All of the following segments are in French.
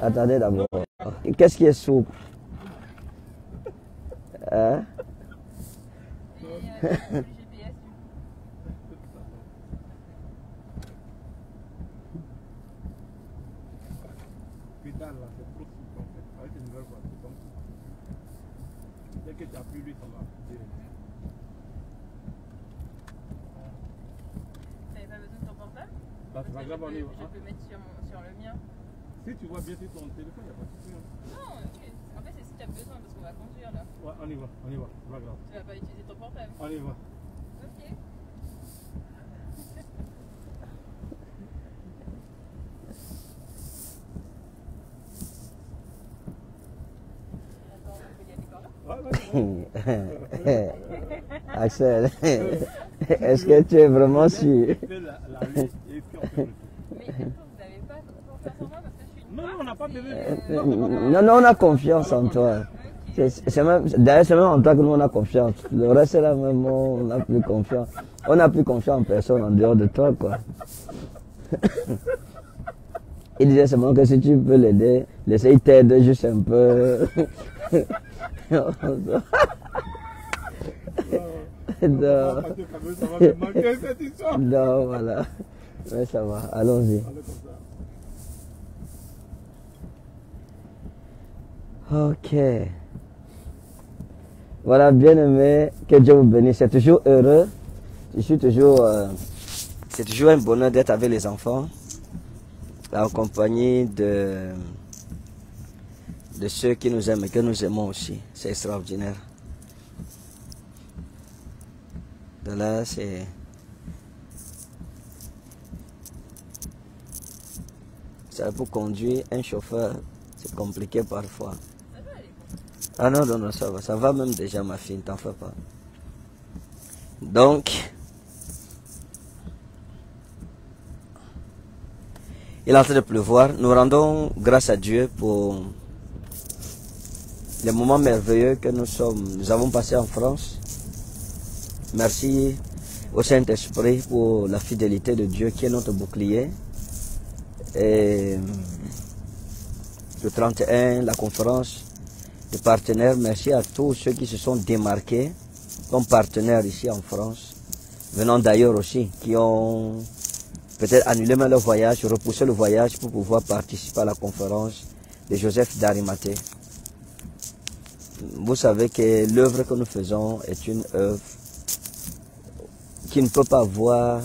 Attendez d'abord. Qu'est-ce qui est souple? Hein? Si tu vois bien sur ton téléphone, il n'y a pas de souci. Non, okay. En fait c'est si tu as besoin parce qu'on va conduire là. Ouais, on y va, c'est pas grave. Tu vas pas utiliser ton portable. On y va. Ok. Attends, on peut y aller par là? Ouais, ouais. Axel, est-ce que tu es vraiment sûr? Non, non, on a confiance en toi. D'ailleurs, c'est même en toi que nous, on a confiance. Le reste, là, même, on n'a plus confiance. On n'a plus confiance en personne en dehors de toi, quoi. Il disait seulement que si tu peux l'aider, il t'aide juste un peu. Non, voilà. Mais ça va, allons-y. Ok. Voilà, bien-aimé, que Dieu vous bénisse. C'est toujours heureux. C'est toujours un bonheur d'être avec les enfants, en compagnie de ceux qui nous aiment et que nous aimons aussi. C'est extraordinaire. Donc là, c'est... Ça pour conduire un chauffeur, c'est compliqué parfois. Ah non, non, non, ça va même déjà ma fille, t'en fais pas. Donc, il est en train de pleuvoir. Nous rendons grâce à Dieu pour les moments merveilleux que nous avons passés en France. Merci au Saint-Esprit pour la fidélité de Dieu qui est notre bouclier. Et le 31, la conférence de partenaires. Merci à tous ceux qui se sont démarqués comme partenaires ici en France, venant d'ailleurs aussi, qui ont peut-être annulé même leur voyage, repoussé le voyage pour pouvoir participer à la conférence de Joseph d'Arimathée. Vous savez que l'œuvre que nous faisons est une œuvre qui ne peut pas avoir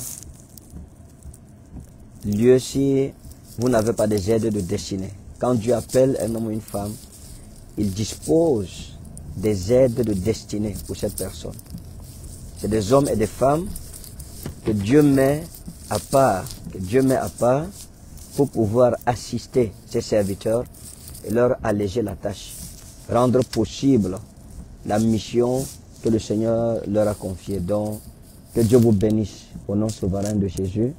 lieu si vous n'avez pas des aides de destinée. Quand Dieu appelle un homme ou une femme, il dispose des aides de destinée pour cette personne. C'est des hommes et des femmes que Dieu met à part, pour pouvoir assister ses serviteurs et leur alléger la tâche, rendre possible la mission que le Seigneur leur a confiée. Donc, que Dieu vous bénisse au nom souverain de Jésus.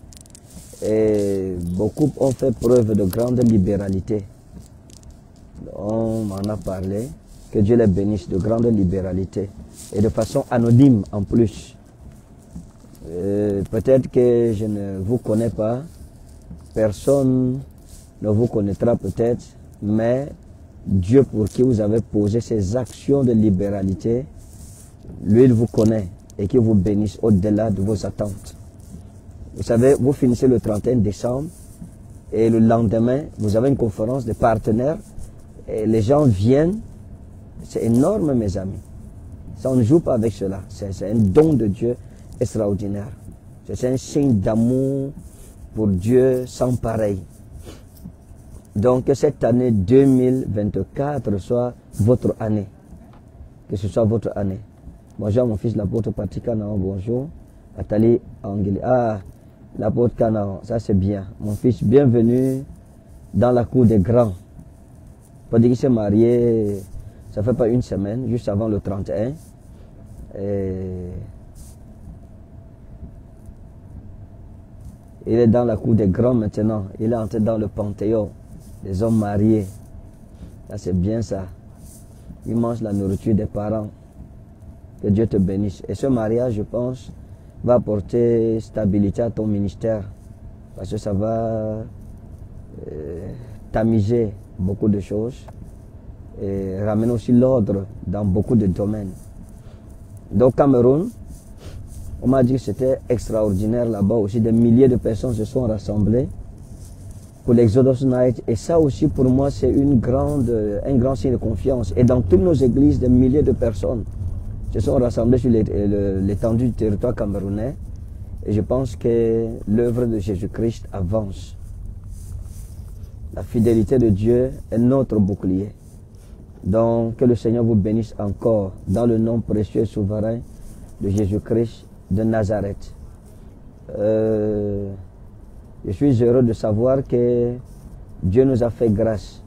Et beaucoup ont fait preuve de grande libéralité. On m'en a parlé, que Dieu les bénisse, de grande libéralité. Et de façon anonyme en plus. Peut-être que je ne vous connais pas, personne ne vous connaîtra peut-être, mais Dieu pour qui vous avez posé ces actions de libéralité, lui il vous connaît et qu'il vous bénisse au-delà de vos attentes. Vous savez, vous finissez le 31 décembre et le lendemain, vous avez une conférence de partenaires et les gens viennent. C'est énorme, mes amis. Ça, on ne joue pas avec cela. C'est un don de Dieu extraordinaire. C'est un signe d'amour pour Dieu sans pareil. Donc, que cette année 2024 soit votre année. Que ce soit votre année. Bonjour, mon fils, l'apôtre Patrick Canaan, bonjour. Atali Anguili. Ah, l'apôtre Canaan, ça c'est bien. Mon fils, bienvenue dans la cour des grands. Pas dire qu'il s'est marié, ça fait pas une semaine, juste avant le 31. Et il est dans la cour des grands maintenant. Il est entré dans le panthéon des hommes mariés. Ça c'est bien ça. Il mange la nourriture des parents. Que Dieu te bénisse. Et ce mariage, je pense, va apporter stabilité à ton ministère, parce que ça va tamiser beaucoup de choses et ramène aussi l'ordre dans beaucoup de domaines. Donc Cameroun, on m'a dit que c'était extraordinaire là-bas aussi. Des milliers de personnes se sont rassemblées pour l'Exodus Night. Et ça aussi, pour moi, c'est un grand signe de confiance. Et dans toutes nos églises, des milliers de personnes se sont rassemblées sur l'étendue du territoire camerounais. Et je pense que l'œuvre de Jésus-Christ avance. La fidélité de Dieu est notre bouclier. Donc, que le Seigneur vous bénisse encore dans le nom précieux et souverain de Jésus-Christ de Nazareth. Je suis heureux de savoir que Dieu nous a fait grâce.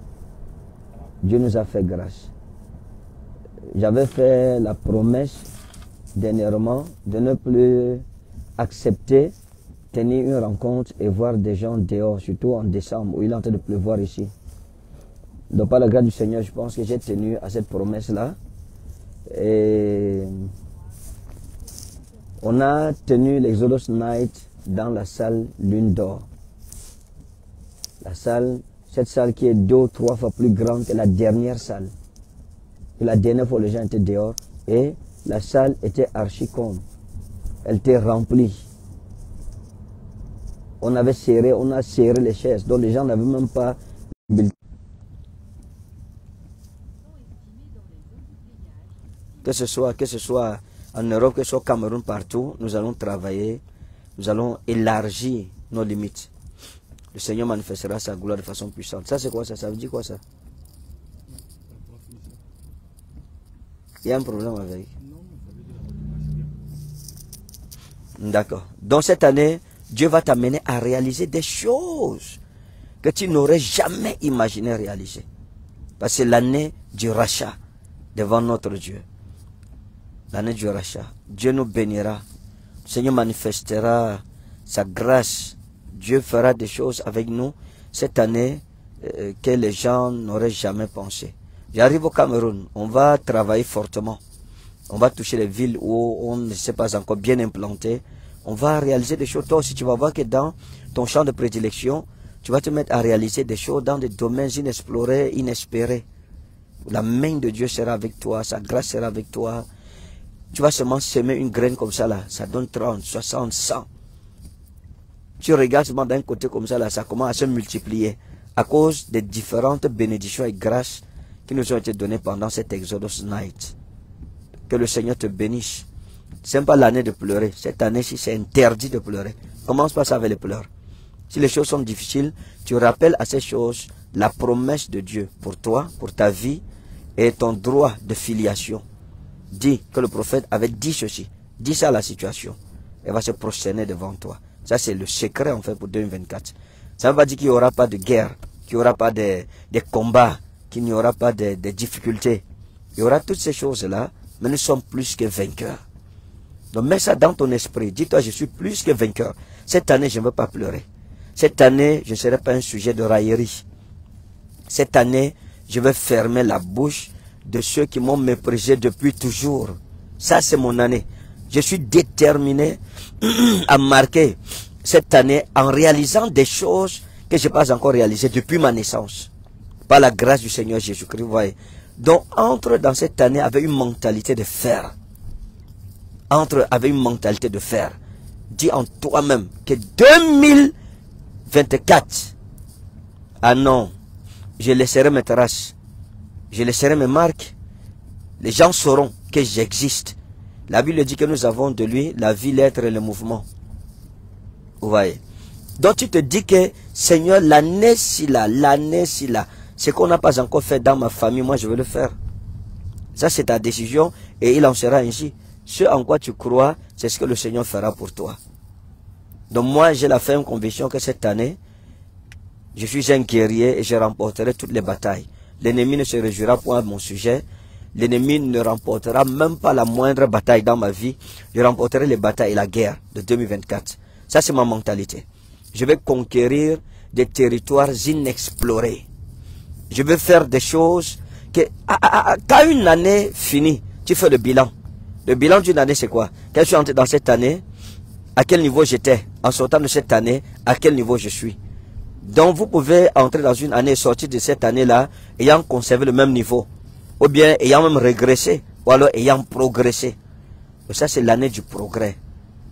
Dieu nous a fait grâce. J'avais fait la promesse dernièrement de ne plus accepter tenir une rencontre et voir des gens dehors, surtout en décembre où il est en train de pleuvoir ici. Donc par la grâce du Seigneur, je pense que j'ai tenu à cette promesse-là. Et on a tenu l'Exodus Night dans la salle Lune d'Or. Cette salle qui est 2 ou 3 fois plus grande que la dernière salle. Et la dernière fois, les gens étaient dehors et la salle était archi-comble. Elle était remplie. On a serré les chaises, donc les gens n'avaient même pas... Que ce soit en Europe, que ce soit au Cameroun, partout, nous allons travailler, nous allons élargir nos limites. Le Seigneur manifestera sa gloire de façon puissante. Ça, c'est quoi ça? Ça veut dire quoi ça? Il y a un problème avec. D'accord. Donc cette année, Dieu va t'amener à réaliser des choses que tu n'aurais jamais imaginé réaliser. Parce que l'année du rachat devant notre Dieu. L'année du rachat. Dieu nous bénira. Le Seigneur manifestera sa grâce. Dieu fera des choses avec nous cette année que les gens n'auraient jamais pensé. J'arrive au Cameroun. On va travailler fortement. On va toucher les villes où on ne s'est pas encore bien implanté. On va réaliser des choses. Toi aussi, tu vas voir que dans ton champ de prédilection, tu vas te mettre à réaliser des choses dans des domaines inexplorés, inespérés. La main de Dieu sera avec toi. Sa grâce sera avec toi. Tu vas seulement semer une graine comme ça là, ça donne 30, 60, 100. Tu regardes seulement d'un côté comme ça là, ça commence à se multiplier à cause des différentes bénédictions et grâces qui nous ont été données pendant cet Exodus Night. Que le Seigneur te bénisse. Ce n'est pas l'année de pleurer. Cette année-ci, c'est interdit de pleurer. Commence pas ça avec les pleurs. Si les choses sont difficiles, tu rappelles à ces choses la promesse de Dieu pour toi, pour ta vie et ton droit de filiation. Dis que le prophète avait dit ceci. Dis ça à la situation. Elle va se prosterner devant toi. Ça, c'est le secret, en fait, pour 2024. Ça ne veut pas dire qu'il n'y aura pas de guerre, qu'il n'y aura pas de combats, qu'il n'y aura pas de difficultés. Il y aura toutes ces choses-là, mais nous sommes plus que vainqueurs. Donc, mets ça dans ton esprit. Dis-toi, je suis plus que vainqueur. Cette année, je ne veux pas pleurer. Cette année, je ne serai pas un sujet de raillerie. Cette année, je vais fermer la bouche de ceux qui m'ont méprisé depuis toujours. Ça, c'est mon année. Je suis déterminé à marquer cette année en réalisant des choses que je n'ai pas encore réalisées depuis ma naissance. Par la grâce du Seigneur Jésus-Christ, vous voyez. Donc, entre dans cette année avec une mentalité de fer. Entre avec une mentalité de fer. Dis en toi-même que 2024, ah non, je laisserai mes traces. Je laisserai mes marques. Les gens sauront que j'existe. La Bible dit que nous avons de lui la vie, l'être et le mouvement. Vous voyez. Donc tu te dis que, Seigneur, l'année si là, ce qu'on n'a pas encore fait dans ma famille, moi je vais le faire. Ça c'est ta décision et il en sera ainsi. Ce en quoi tu crois, c'est ce que le Seigneur fera pour toi. Donc moi j'ai la ferme conviction que cette année, je suis un guerrier et je remporterai toutes les batailles. L'ennemi ne se réjouira point à mon sujet. L'ennemi ne remportera même pas la moindre bataille dans ma vie. Je remporterai les batailles et la guerre de 2024. Ça, c'est ma mentalité. Je vais conquérir des territoires inexplorés. Je vais faire des choses que... Quand une année finie, tu fais le bilan. Le bilan d'une année, c'est quoi? Quand je suis entré dans cette année, à quel niveau j'étais? En sortant de cette année, à quel niveau je suis? Donc vous pouvez entrer dans une année et sortir de cette année-là ayant conservé le même niveau, ou bien ayant même régressé, ou alors ayant progressé. Et ça c'est l'année du progrès.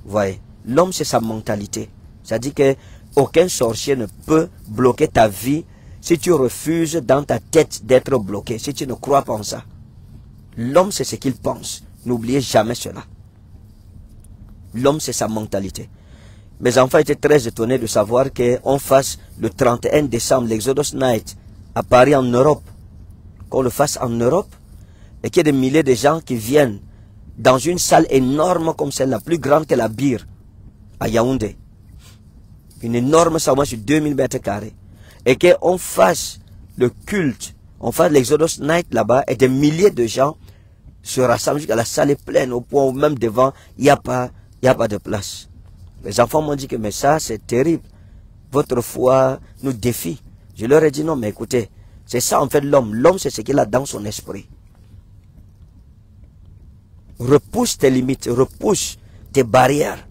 Vous voyez, l'homme c'est sa mentalité. C'est-à-dire qu'aucun sorcier ne peut bloquer ta vie si tu refuses dans ta tête d'être bloqué, si tu ne crois pas en ça. L'homme c'est ce qu'il pense, n'oubliez jamais cela. L'homme c'est sa mentalité. Mes enfants étaient très étonnés de savoir qu'on fasse le 31 décembre, l'Exodus Night, à Paris en Europe. Qu'on le fasse en Europe et qu'il y ait des milliers de gens qui viennent dans une salle énorme comme celle-là, plus grande que la Bire, à Yaoundé. Une énorme salle, moi, sur 2000 mètres carrés. Et qu'on fasse le culte, on fasse l'Exodus Night là-bas et des milliers de gens se rassemblent jusqu'à la salle est pleine, au point où même devant, il n'y a pas de place. Les enfants m'ont dit que mais ça c'est terrible, votre foi nous défie. Je leur ai dit non mais écoutez, c'est ça en fait l'homme. L'homme c'est ce qu'il a dans son esprit. Repousse tes limites, repousse tes barrières.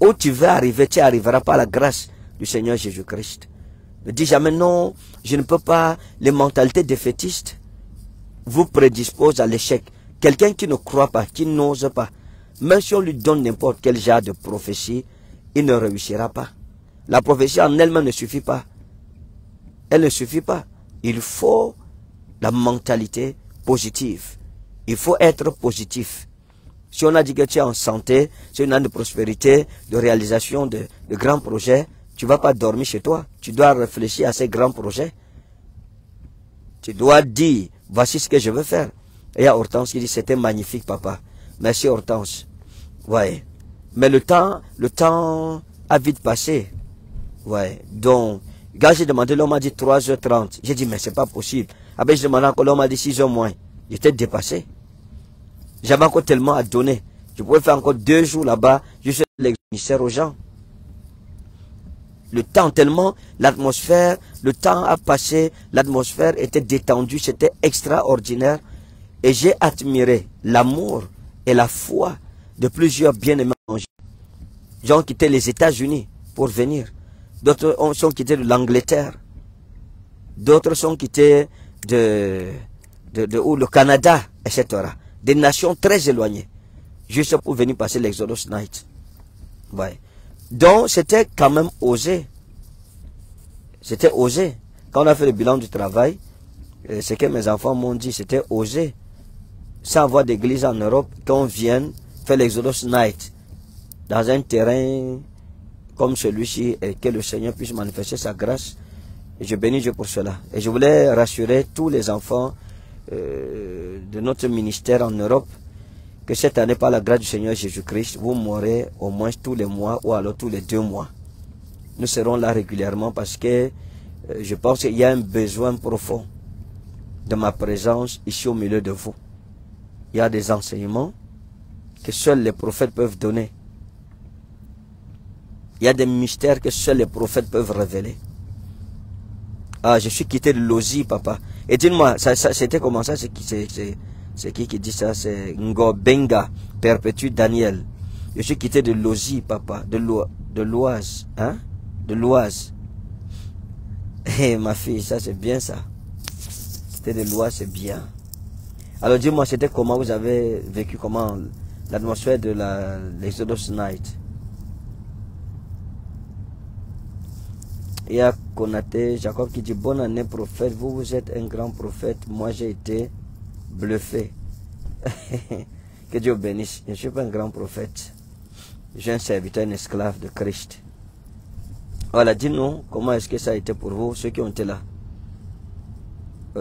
Où tu veux arriver, tu arriveras par la grâce du Seigneur Jésus-Christ. Ne dis jamais non, je ne peux pas, les mentalités défaitistes vous prédisposent à l'échec. Quelqu'un qui ne croit pas, qui n'ose pas, même si on lui donne n'importe quel genre de prophétie, il ne réussira pas. La prophétie en elle-même ne suffit pas. Elle ne suffit pas. Il faut la mentalité positive. Il faut être positif. Si on a dit que tu es en santé, c'est une année de prospérité, de réalisation de grands projets, tu ne vas pas dormir chez toi. Tu dois réfléchir à ces grands projets. Tu dois dire, voici ce que je veux faire. Et il y a Hortense qui dit, c'était magnifique papa. Merci Hortense. Ouais. Mais le temps a vite passé. Ouais. Donc, quand j'ai demandé, l'homme m'a dit 3h30. J'ai dit, mais c'est pas possible. Après, j'ai demandé encore, l'homme m'a dit 6h moins. J'étais dépassé. J'avais encore tellement à donner. Je pouvais faire encore 2 jours là-bas, juste l'exercice aux gens. Le temps tellement, l'atmosphère, le temps a passé, l'atmosphère était détendue, c'était extraordinaire. Et j'ai admiré l'amour et la foi de plusieurs bien-aimés. Gens ont quitté les États-Unis pour venir. D'autres sont quittés de l'Angleterre. D'autres sont quittés de le Canada, etc. Des nations très éloignées, juste pour venir passer l'Exodus Night. Ouais. Donc, c'était quand même osé. C'était osé. Quand on a fait le bilan du travail, ce que mes enfants m'ont dit, c'était osé. Sans avoir d'église en Europe, qu'on vienne faire l'Exodus Night dans un terrain comme celui-ci et que le Seigneur puisse manifester sa grâce. Et je bénis Dieu pour cela. Et je voulais rassurer tous les enfants de notre ministère en Europe que cette année, par la grâce du Seigneur Jésus-Christ, vous mourrez au moins tous les mois ou alors tous les 2 mois. Nous serons là régulièrement parce que je pense qu'il y a un besoin profond de ma présence ici au milieu de vous. Il y a des enseignements que seuls les prophètes peuvent donner. Il y a des mystères que seuls les prophètes peuvent révéler. Ah, je suis quitté de l'Ozi, papa. Et dis-moi, ça c'était comment ça? C'est qui dit ça? C'est Ngo Benga Perpétue Daniel. Je suis quitté de l'Ozi, papa. De l'Oise. Hein? De l'Oise. Hé, ma fille, ça c'est bien ça. C'était de l'Oise, c'est bien. Alors dis-moi, c'était comment vous avez vécu, comment l'atmosphère de l'Exodus Night? Il y a Konate Jacob qui dit, bonne année prophète, vous êtes un grand prophète, moi j'ai été bluffé. Que Dieu bénisse, je ne suis pas un grand prophète, je suis un serviteur, un esclave de Christ. Voilà, dis-nous, comment est-ce que ça a été pour vous, ceux qui ont été là?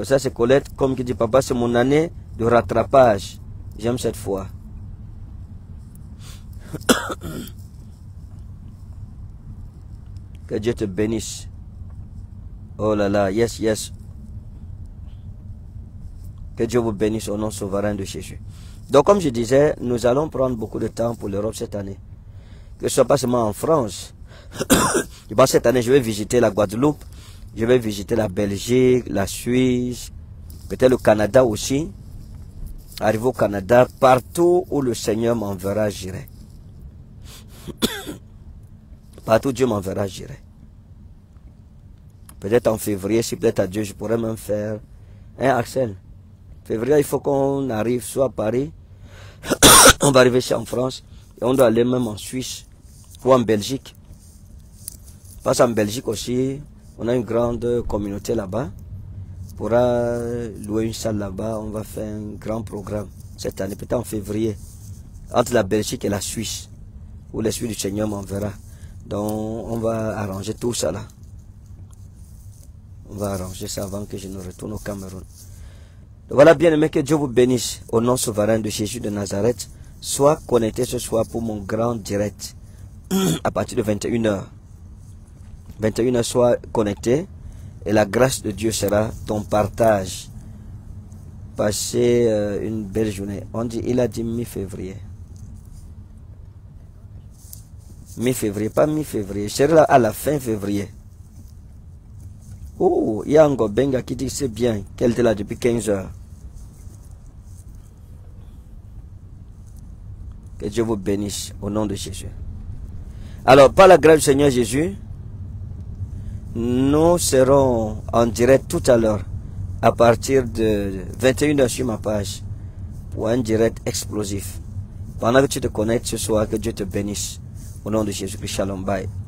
Ça c'est Colette, comme qui dit, papa c'est mon année de rattrapage, j'aime cette foi. Que Dieu te bénisse. Oh là là, yes, yes. Que Dieu vous bénisse au nom souverain de Jésus. Donc comme je disais, nous allons prendre beaucoup de temps pour l'Europe cette année. Que ce soit pas seulement en France. Je pense cette année je vais visiter la Guadeloupe. Je vais visiter la Belgique, la Suisse, peut-être le Canada aussi. Arriver au Canada, partout où le Seigneur m'enverra, j'irai. Partout où Dieu m'enverra, j'irai. Peut-être en février, si peut-être à Dieu, je pourrais même faire un Axel. Février, il faut qu'on arrive soit à Paris, on va arriver ici en France, et on doit aller même en Suisse ou en Belgique. Parce qu'en Belgique aussi, on a une grande communauté là-bas. On pourra louer une salle là-bas, on va faire un grand programme cette année, peut-être en février, entre la Belgique et la Suisse, où l'Esprit du Seigneur m'enverra. Donc on va arranger tout ça là. On va arranger ça avant que je ne retourne au Cameroun. Voilà, bien-aimés, que Dieu vous bénisse au nom souverain de Jésus de Nazareth. Sois connecté ce soir pour mon grand direct à partir de 21h. 21h, sois connecté et la grâce de Dieu sera ton partage. Passez une belle journée. On dit, il a dit mi-février. Mi-février, pas mi-février. Je serai là à la fin février. Oh, il y a Ngo Benga qui dit que c'est bien qu'elle était là depuis 15 heures. Que Dieu vous bénisse au nom de Jésus. Alors, par la grâce du Seigneur Jésus, nous serons en direct tout à l'heure à partir de 21h sur ma page pour un direct explosif. Pendant que tu te connectes ce soir, que Dieu te bénisse. Au nom de Jésus-Christ, Shalom, bye.